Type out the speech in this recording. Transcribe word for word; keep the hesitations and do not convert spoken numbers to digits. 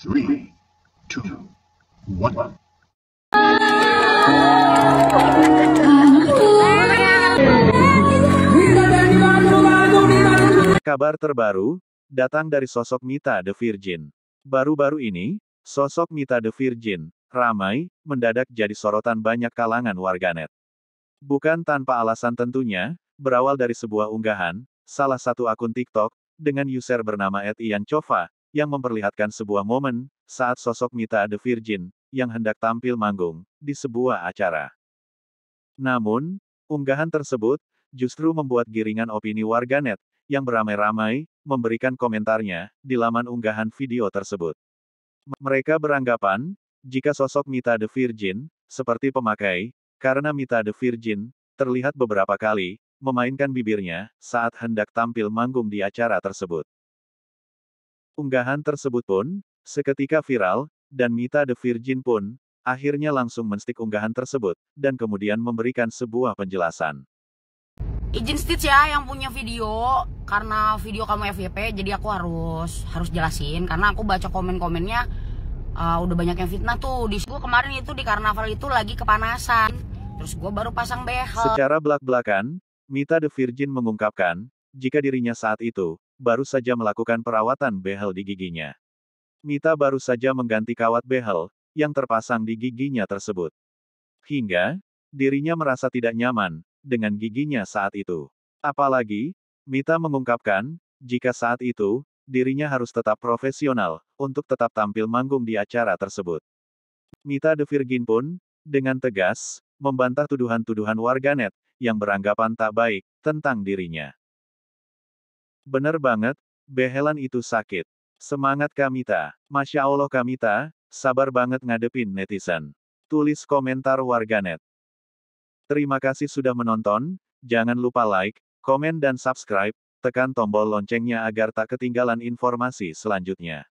three, two, one. Kabar terbaru datang dari sosok Mitha the Virgin. Baru-baru ini, sosok Mitha the Virgin ramai mendadak jadi sorotan banyak kalangan warganet. Bukan tanpa alasan tentunya, berawal dari sebuah unggahan salah satu akun TikTok dengan user bernama et iyanchova yang memperlihatkan sebuah momen saat sosok Mitha the Virgin yang hendak tampil manggung di sebuah acara. Namun, unggahan tersebut justru membuat giringan opini warganet yang beramai-ramai memberikan komentarnya di laman unggahan video tersebut. Mereka beranggapan, jika sosok Mitha the Virgin, seperti pemakai, karena Mitha the Virgin terlihat beberapa kali memainkan bibirnya saat hendak tampil manggung di acara tersebut. Unggahan tersebut pun seketika viral, dan Mitha the Virgin pun akhirnya langsung menstik unggahan tersebut, dan kemudian memberikan sebuah penjelasan. Izin stitch ya yang punya video, karena video kamu F Y P, jadi aku harus harus jelasin, karena aku baca komen-komennya uh, udah banyak yang fitnah tuh. Di gua kemarin itu di karnaval itu lagi kepanasan, terus gua baru pasang behel. Secara belak-belakan, Mitha the Virgin mengungkapkan jika dirinya saat itu baru saja melakukan perawatan behel di giginya. Mitha baru saja mengganti kawat behel yang terpasang di giginya tersebut, hingga dirinya merasa tidak nyaman dengan giginya saat itu. Apalagi, Mitha mengungkapkan, jika saat itu, dirinya harus tetap profesional, untuk tetap tampil manggung di acara tersebut. Mitha the Virgin pun, dengan tegas, membantah tuduhan-tuduhan warganet, yang beranggapan tak baik, tentang dirinya. Bener banget, behelan itu sakit. Semangat Kak Mitha, Masya Allah Kak Mitha, sabar banget ngadepin netizen. Tulis komentar warganet. Terima kasih sudah menonton, jangan lupa like, komen dan subscribe, tekan tombol loncengnya agar tak ketinggalan informasi selanjutnya.